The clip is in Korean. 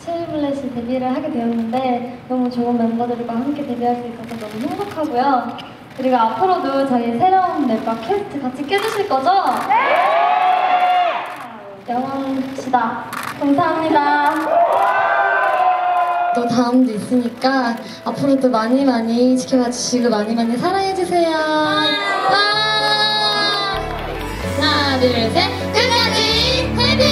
칠리블렛이 데뷔를 하게 되었는데 너무 좋은 멤버들과 함께 데뷔할 수 있어서 너무 행복하고요. 그리고 앞으로도 저희 새로운 멤버 퀘스트 같이 껴주실 거죠? 네! 영원합시다. 감사합니다. 또 다음도 있으니까 앞으로도 많이 지켜봐 주시고 많이 사랑해 주세요. 하나, 둘, 셋! 끝까지 헤비!